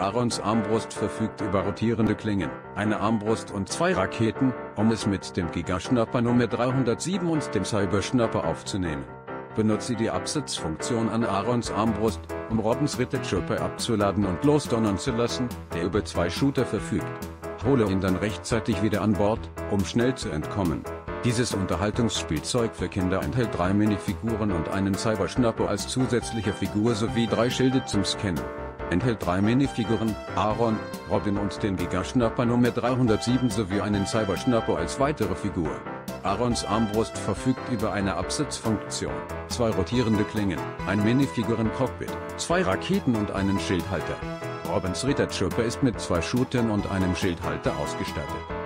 Aarons Armbrust verfügt über rotierende Klingen, eine Armbrust und zwei Raketen, um es mit dem Giga-Schnapper Nummer 307 und dem Cyber-Schnapper aufzunehmen. Benutze die Absatzfunktion an Aarons Armbrust, um Robins Ritter-Chopper abzuladen und losdonnern zu lassen, der über zwei Schüsse verfügt. Hole ihn dann rechtzeitig wieder an Bord, um schnell zu entkommen. Dieses Unterhaltungsspielzeug für Kinder enthält 3 Minifiguren und einen Cyber-Schnapper als zusätzliche Figur sowie 3 Schilde zum Scannen. Enthält 3 Minifiguren, Aaron, Robin und den Giga-Schnapper Nummer 307 sowie einen Cyber-Schnapper als weitere Figur. Aarons Armbrust verfügt über eine Absatzfunktion, 2 rotierende Klingen, ein Minifiguren-Cockpit, 2 Raketen und einen Schildhalter. Robins Ritter-Chopper ist mit 2 Shootern und einem Schildhalter ausgestattet.